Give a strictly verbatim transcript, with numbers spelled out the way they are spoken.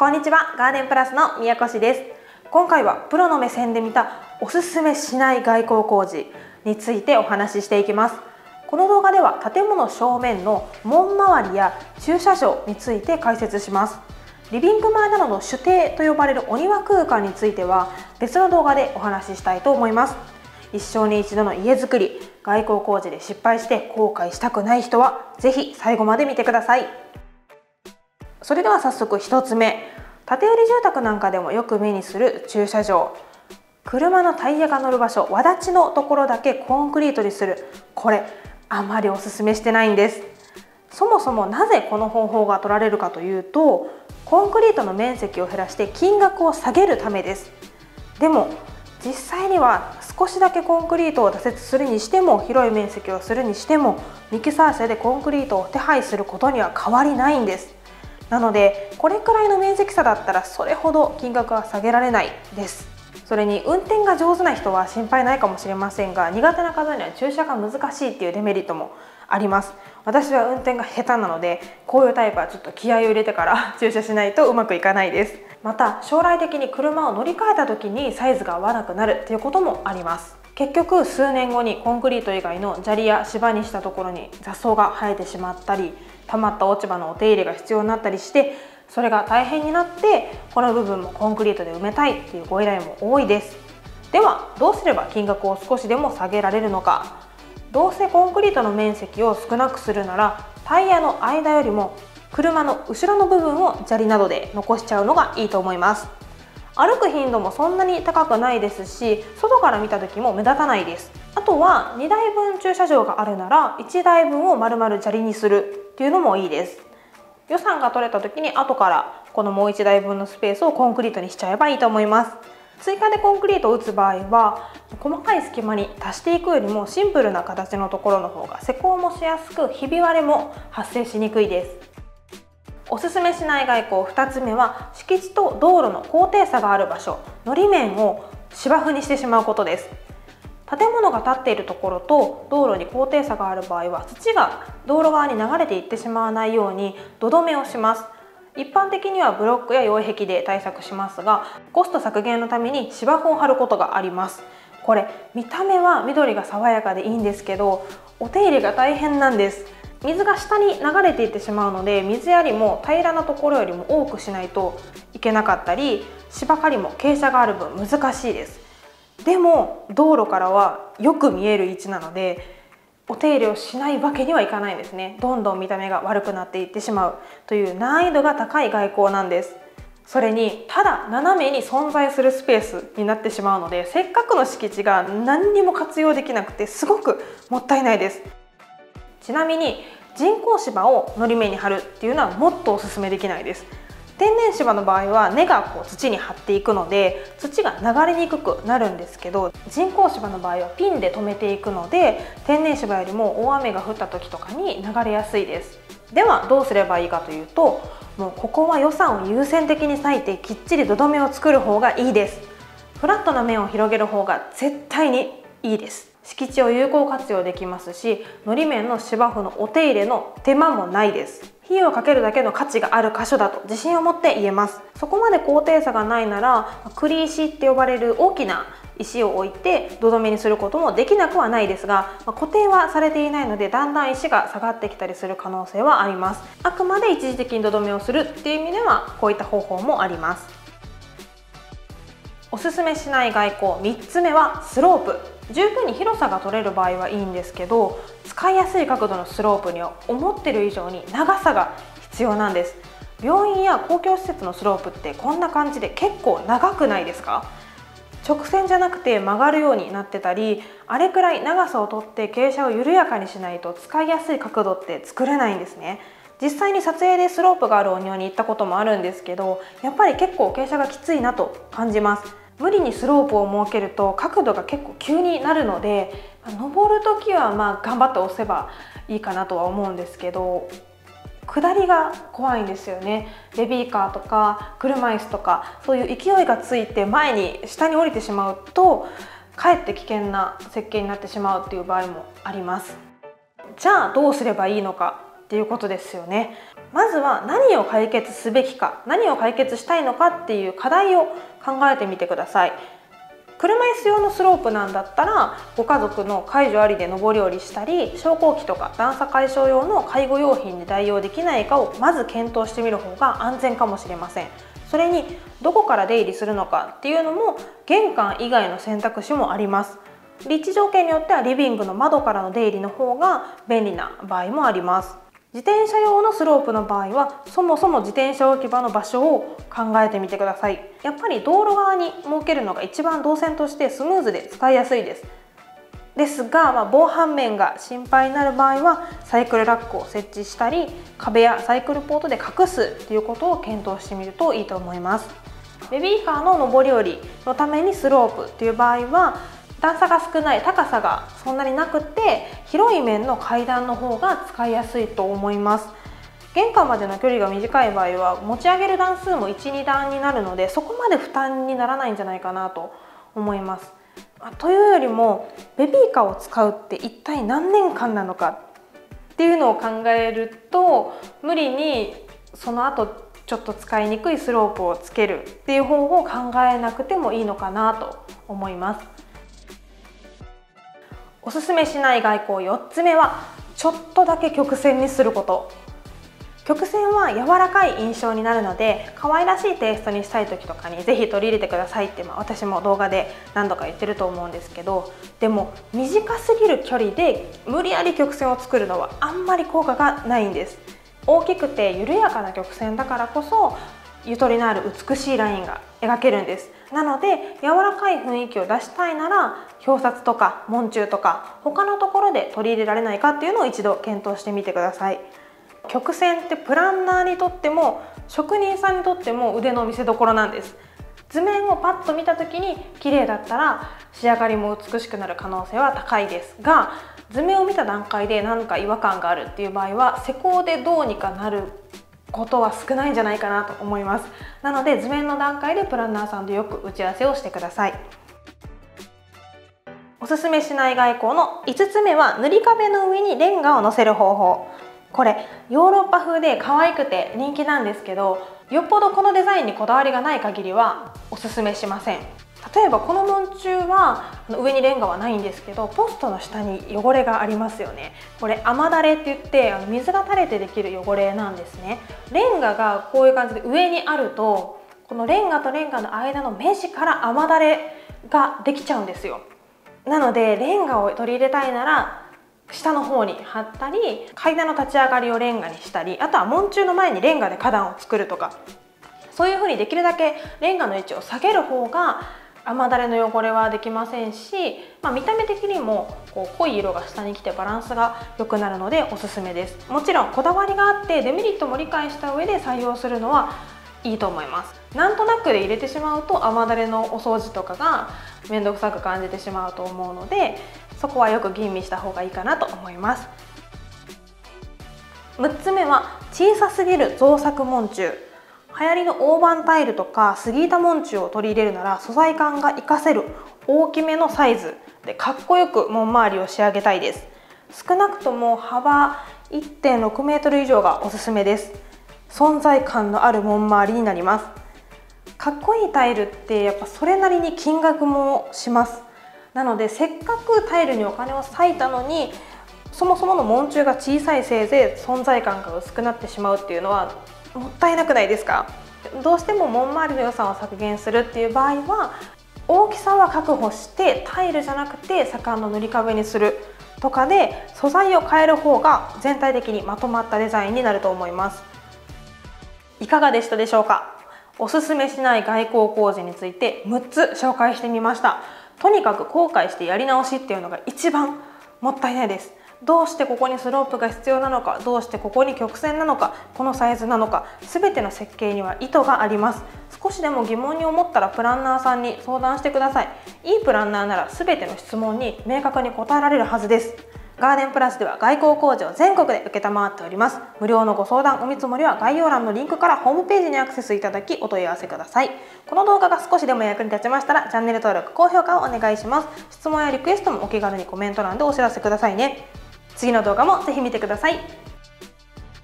こんにちは、ガーデンプラスの宮越です。今回はプロの目線で見たおすすめしない外構工事についてお話ししていきます。この動画では建物正面の門周りや駐車場について解説します。リビング前などの主庭と呼ばれるお庭空間については別の動画でお話ししたいと思います。一生に一度の家づくり、外構工事で失敗して後悔したくない人はぜひ最後まで見てください。それでは早速ひとつめ、建て売り住宅なんかでもよく目にする駐車場、車のタイヤが乗る場所、わだちのところだけコンクリートにする、これあまりおすすめしてないんです。そもそもなぜこの方法が取られるかというと、コンクリートの面積を減らして金額を下げるためです。でも実際には少しだけコンクリートを挫折するにしても、広い面積をするにしても、ミキサー車でコンクリートを手配することには変わりないんです。なのでこれくらいの面積差だったらそれほど金額は下げられないです。それに運転が上手な人は心配ないかもしれませんが、苦手な方には駐車が難しいっていうデメリットもあります。私は運転が下手なので、こういうタイプはちょっと気合を入れてから駐車しないとうまくいかないです。また将来的に車を乗り換えた時にサイズが合わなくなるっていうこともあります。結局数年後にコンクリート以外の砂利や芝にしたところに雑草が生えてしまったり、溜まった落ち葉のお手入れが必要になったりして、それが大変になって、この部分もコンクリートで埋めたいっていうご依頼も多いです。ではどうすれば金額を少しでも下げられるのか。どうせコンクリートの面積を少なくするなら、タイヤの間よりも車の後ろの部分を砂利などで残しちゃうのがいいと思います。歩く頻度もそんなに高くないですし、外から見た時も目立たないです。あとはにだいぶん駐車場があるならいちだいぶんを丸々砂利にするっていうのもいいです。予算が取れた時に後からこのもういちだいぶんのスペースをコンクリートにしちゃえばいいと思います。追加でコンクリートを打つ場合は、細かい隙間に足していくよりもシンプルな形のところの方が施工もしやすく、ひび割れも発生しにくいです。おすすめしない外構ふたつめは、敷地と道路の高低差がある場所、のり面を芝生にしてしまうことです。建物が建っているところと道路に高低差がある場合は、土が道路側に流れていってしまわないように土留めをします。一般的にはブロックや擁壁で対策しますが、コスト削減のために芝生を張ることがあります。これ見た目は緑が爽やかでいいんですけど、お手入れが大変なんです。水が下に流れていってしまうので、水やりも平らなところよりも多くしないといけなかったり、芝刈りも傾斜がある分難しいです。でも道路からはよく見える位置なので、お手入れをしないわけにはいかないんですね。どんどん見た目が悪くなっていってしまうという難易度が高い外構なんです。それにただ斜めに存在するスペースになってしまうので、せっかくの敷地が何にも活用できなくてすごくもったいないです。ちなみに人工芝をのり面に張るっていうのはもっとおすすめできないです。天然芝の場合は根がこう土に張っていくので土が流れにくくなるんですけど、人工芝の場合はピンで留めていくので、天然芝よりも大雨が降った時とかに流れやすいです。ではどうすればいいかというと、もうここは予算を優先的に割いてきっちり土留めを作る方がいいです。フラットな面を広げる方が絶対にいいです。敷地を有効活用できますし、のり面の芝生のお手入れの手間もないです。費用をかけるだけの価値がある箇所だと自信を持って言えます。そこまで高低差がないなら、栗石って呼ばれる大きな石を置いて土留めにすることもできなくはないですが、固定はされていないのでだんだん石が下がってきたりする可能性はあります。あくまで一時的に土留めをするっていう意味ではこういった方法もあります。おすすめしない外構みっつめはスロープ。十分に広さが取れる場合はいいんですけど、使いやすい角度のスロープには思ってる以上に長さが必要なんです。病院や公共施設のスロープってこんな感じで結構長くないですか？直線じゃなくて曲がるようになってたり、あれくらい長さを取って傾斜を緩やかにしないと使いやすい角度って作れないんですね。実際に撮影でスロープがあるお庭に行ったこともあるんですけど、やっぱり結構傾斜がきついなと感じます。無理にスロープを設けると角度が結構急になるので、登る時はまあ頑張って押せばいいかなとは思うんですけど、下りが怖いんですよね。ベビーカーとか車椅子とか、そういう勢いがついて前に下に降りてしまうとかえって危険な設計になってしまうっていう場合もあります。じゃあどうすればいいのかっていうことですよね。まずは何を解決すべきか、何を解決したいのかっていう課題を考えてみてください。車椅子用のスロープなんだったらご家族の介助ありで上り下りしたり、昇降機とか段差解消用の介護用品で代用できないかをまず検討してみる方が安全かもしれません。それにどこから出入りするのかっていうのも玄関以外の選択肢もあります。立地条件によってはリビングの窓からの出入りの方が便利な場合もあります。自転車用のスロープの場合はそもそも自転車置き場の場所を考えてみてください。やっぱり道路側に設けるのが一番動線としてスムーズで使いやすいです。ですが、まあ、防犯面が心配になる場合はサイクルラックを設置したり、壁やサイクルポートで隠すということを検討してみるといいと思います。ベビーカーの上り下りのためにスロープという場合は段差が少ない、高さがそんなになくて広い面の階段の方が使いやすいと思います。玄関までの距離が短い場合は持ち上げる段数もいち、に段になるので、そこまで負担にならないんじゃないかなと思います。というよりもベビーカーを使うって一体何年間なのかっていうのを考えると、無理にその後ちょっと使いにくいスロープをつけるっていう方法を考えなくてもいいのかなと思います。おすすめしない外交よっつめはちょっとだけ曲線にすること。曲線は柔らかい印象になるので可愛らしいテイストにしたい時とかに是非取り入れてくださいって、まあ私も動画で何度か言ってると思うんですけど、でも短すぎる距離で無理やり曲線を作るのはあんまり効果がないんです。大きくて緩やかな曲線だからこそゆとりのある美しいラインが描けるんです。なので柔らかい雰囲気を出したいなら表札とか文柱とか他のところで取り入れられないかっていうのを一度検討してみてください。曲線ってプランナーにとっても職人さんにとっても腕の見せ所なんです。図面をパッと見た時に綺麗だったら仕上がりも美しくなる可能性は高いですが、図面を見た段階で何か違和感があるっていう場合は施工でどうにかなることは少ないんじゃないかなと思います。なので図面の段階でプランナーさんとよく打ち合わせをしてください。おすすめしない外交のいつつめは塗り壁の上にレンガを乗せる方法。これヨーロッパ風で可愛くて人気なんですけど、よっぽどこのデザインにこだわりがない限りはおすすめしません。例えばこの文柱は上にレンガはないんですけど、ポストの下に汚れがありますよね。これ雨だれって言って水が垂れてできる汚れなんですね。レンガがこういう感じで上にあると、このレンガとレンガの間の目地から雨だれができちゃうんですよ。なのでレンガを取り入れたいなら下の方に貼ったり、階段の立ち上がりをレンガにしたり、あとは門柱の前にレンガで花壇を作るとか、そういう風にできるだけレンガの位置を下げる方が雨だれの汚れはできませんし、まあ、見た目的にもこう濃い色が下に来てバランスが良くなるのでおすすめです。もちろんこだわりがあってデメリットも理解した上で採用するのはいいと思います。なんとなくで入れてしまうと雨だれのお掃除とかが面倒くさく感じてしまうと思うので、そこはよく吟味した方がいいかなと思います。むっつめは小さすぎる造作門柱。流行りの大判タイルとか杉板門柱を取り入れるなら素材感が活かせる大きめのサイズでかっこよく門周りを仕上げたいです。少なくとも幅 いってんろくメートル 以上がおすすめです。存在感のある門周りになります。かっこいいタイルってやっぱそれなりに金額もします。なのでせっかくタイルにお金を割いたのにそもそもの門柱が小さいせいぜい存在感が薄くなってしまうっていうのはもったいなくないですか？どうしても門周りの予算を削減するっていう場合は大きさは確保してタイルじゃなくて左官の塗り壁にするとかで素材を変える方が全体的にまとまったデザインになると思います。いかがでしたでしょうか？おすすめしない外交工事についてむっつ紹介してみました。とにかく後悔してやり直しっていうのが一番もったいないです。どうしてここにスロープが必要なのか、どうしてここに曲線なのか、このサイズなのか、全ての設計には意図があります。少しでも疑問に思ったらプランナーさんに相談してください。いいプランナーなら全ての質問に明確に答えられるはずです。ガーデンプラスでは外交工事を全国で承っております。無料のご相談お見積もりは概要欄のリンクからホームページにアクセスいただきお問い合わせください。この動画が少しでも役に立ちましたらチャンネル登録、高評価をお願いします。質問やリクエストもお気軽にコメント欄でお知らせくださいね。次の動画もぜひ見てください。